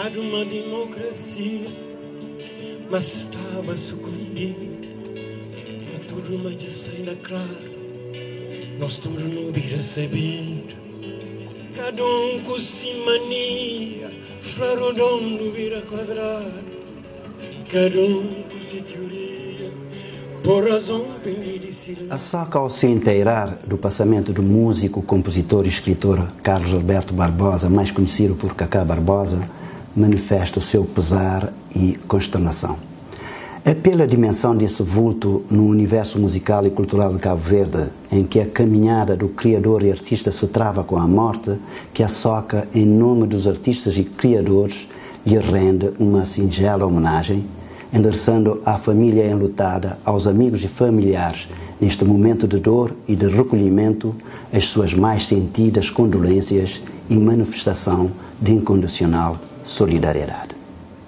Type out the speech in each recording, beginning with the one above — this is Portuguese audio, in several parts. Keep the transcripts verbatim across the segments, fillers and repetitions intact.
para uma democracia, mas estava a sucumbir uma turma de saída clara. Nosso turno vira saber, cada um com simania, frarodondo vira quadrado, cada um com si teoria, por razão pendida. A SOCA, ao se inteirar do passamento do músico, compositor e escritor Carlos Alberto Barbosa, mais conhecido por Kaká Barbosa, manifesta o seu pesar e consternação. É pela dimensão desse vulto no universo musical e cultural de Cabo Verde, em que a caminhada do criador e artista se trava com a morte, que a SOCA, em nome dos artistas e criadores, lhe rende uma singela homenagem, endereçando à família enlutada, aos amigos e familiares, neste momento de dor e de recolhimento, as suas mais sentidas condolências e manifestação de incondicional solidariedade.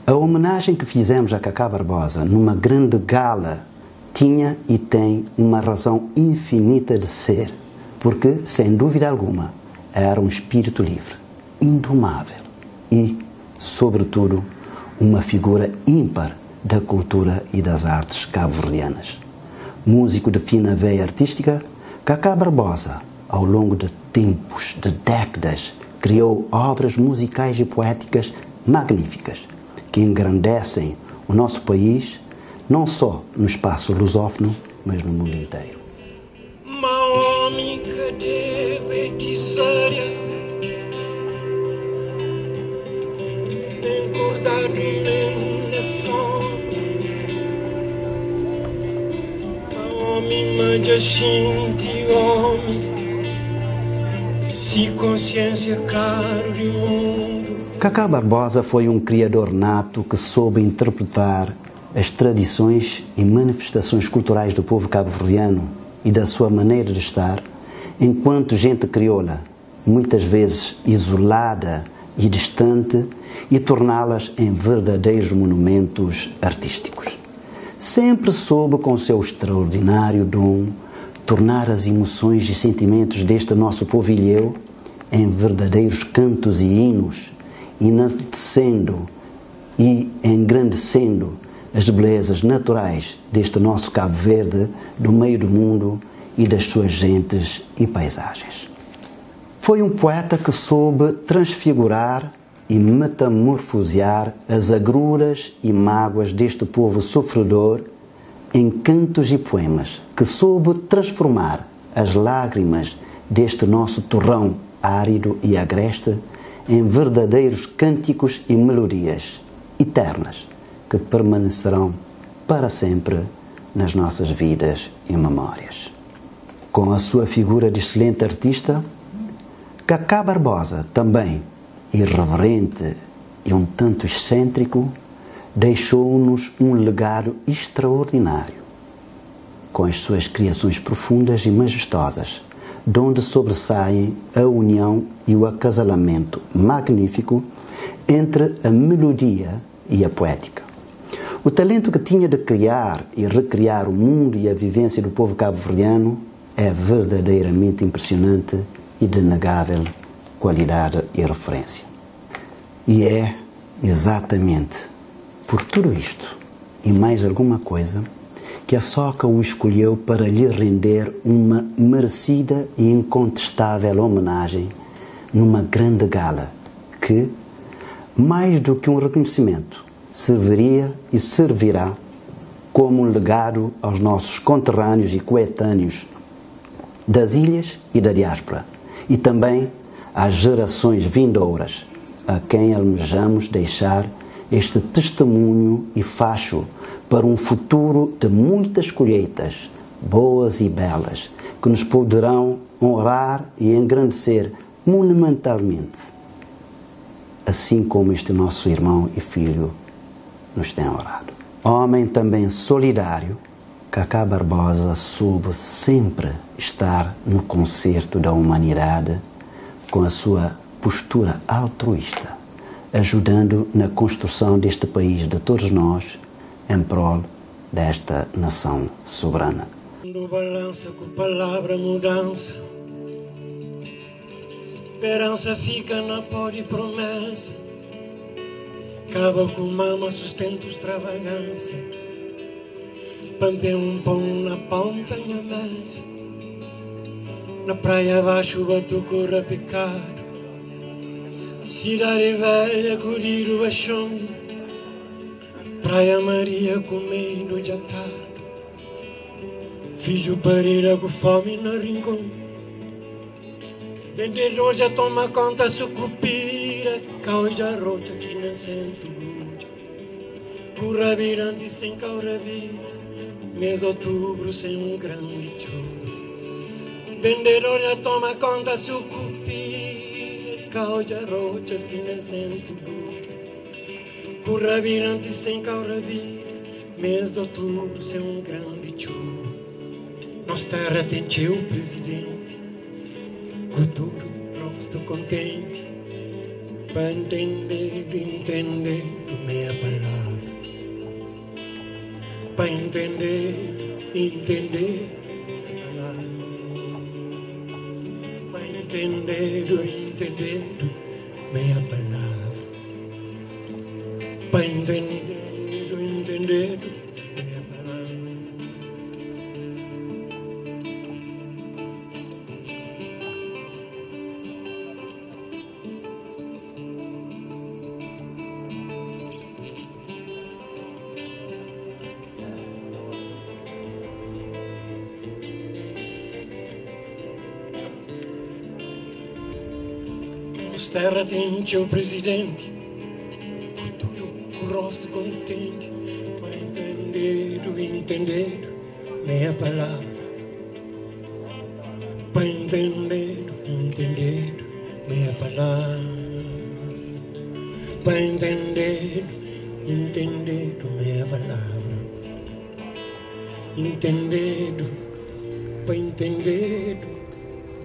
A homenagem que fizemos a Kaká Barbosa numa grande gala tinha e tem uma razão infinita de ser, porque, sem dúvida alguma, era um espírito livre, indomável e, sobretudo, uma figura ímpar da cultura e das artes cabo-verdianas. Músico de fina veia artística, Kaká Barbosa, ao longo de tempos, de décadas, criou obras musicais e poéticas magníficas, que engrandecem o nosso país, não só no espaço lusófono, mas no mundo inteiro. Kaká Barbosa foi um criador nato que soube interpretar as tradições e manifestações culturais do povo cabo-verdiano e da sua maneira de estar, enquanto gente crioula, muitas vezes isolada e distante, e torná-las em verdadeiros monumentos artísticos. Sempre soube, com seu extraordinário dom, tornar as emoções e sentimentos deste nosso povo ilhéu em verdadeiros cantos e hinos, enaltecendo e engrandecendo as belezas naturais deste nosso Cabo Verde, do meio do mundo e das suas gentes e paisagens. Foi um poeta que soube transfigurar e metamorfosear as agruras e mágoas deste povo sofredor em cantos e poemas, que soube transformar as lágrimas deste nosso torrão árido e agreste em verdadeiros cânticos e melodias eternas que permanecerão para sempre nas nossas vidas e memórias. Com a sua figura de excelente artista, Kaká Barbosa, também irreverente e um tanto excêntrico, deixou-nos um legado extraordinário, com as suas criações profundas e majestosas, de onde sobressaem a união e o acasalamento magnífico entre a melodia e a poética. O talento que tinha de criar e recriar o mundo e a vivência do povo cabo-verdiano é verdadeiramente impressionante e de inegável qualidade e referência. E é exatamente por tudo isto e mais alguma coisa que a SOCA o escolheu para lhe render uma merecida e incontestável homenagem numa grande gala que, mais do que um reconhecimento, serviria e servirá como um legado aos nossos conterrâneos e coetâneos das ilhas e da diáspora, e também às gerações vindouras, a quem almejamos deixar este testemunho e facho para um futuro de muitas colheitas, boas e belas, que nos poderão honrar e engrandecer monumentalmente, assim como este nosso irmão e filho nos tem honrado. Homem também solidário, Kaká Barbosa soube sempre estar no concerto da humanidade com a sua postura altruísta, ajudando na construção deste país de todos nós, em prol desta nação soberana. Quando balança com palavra mudança, esperança fica na pó de promessa, Caboclo mama, sustento, extravagância. Plantei um pão na ponta minha mesa. Na praia abaixo, batuco repicado. Cidade velha, curtir o baixão. Praia Maria, comendo de atado. Filho parira com fome no rincão. Vendedor já toma conta, sucupira. Cau já rocha, que nem sento grude. Curra virante sem caura vida. Mês de outubro sem um grande chuva. Vendedor já toma conta, sucupira. Cau de rochas que nem sento grude. Curra virante sem caura vida. Mês de outubro sem um grande chuva. Nossa terra tem teu presidente, com todo rosto contente, para entender, entender minha palavra. Para entender, entender Entendendo, entendendo minha palavra. Para entendendo, entendendo minha palavra. Terra tem teu presidente, com tudo com o rosto contente, para entendendo, entendendo minha palavra. Para entendendo, entendendo minha palavra. Para entendendo, entendendo minha palavra. Entendendo, para entendendo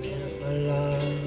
minha palavra.